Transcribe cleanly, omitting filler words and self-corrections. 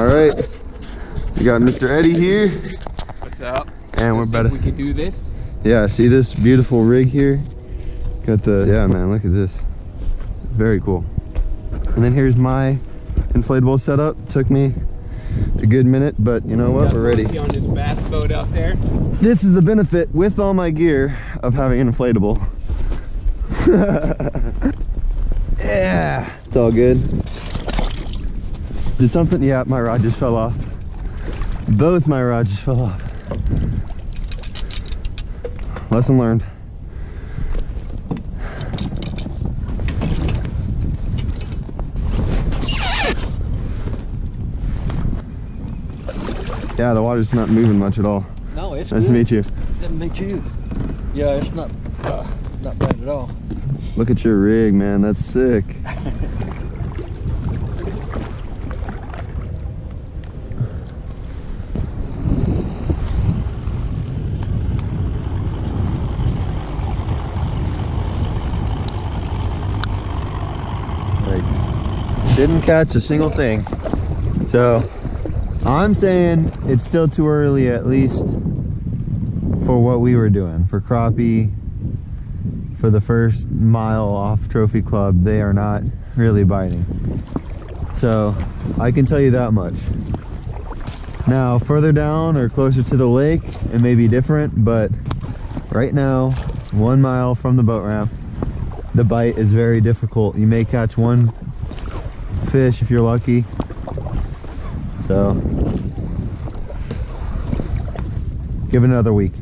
All right, we got Mr. Eddie here. What's up? And we're better. We could do this. Yeah, see this beautiful rig here. Got the, yeah, man, look at this. Very cool. And then here's my inflatable setup. Took me a good minute, but you know what? We're ready. On this bass boat out there. This is the benefit with all my gear of having an inflatable. Yeah, it's all good. Did something? Yeah, my rod just fell off. Both my rods just fell off. Lesson learned. Yeah, the water's not moving much at all. No, it's nice to meet you. Nice to meet you. Yeah, it's not bad at all. Look at your rig, man. That's sick. Thanks. Didn't catch a single thing. So I'm saying it's still too early, at least for what we were doing. For crappie, for the first mile off Trophy Club, they are not really biting. So I can tell you that much. Now, further down or closer to the lake, it may be different, but right now, 1 mile from the boat ramp, the bite is very difficult. You may catch one fish if you're lucky. So, give it another week.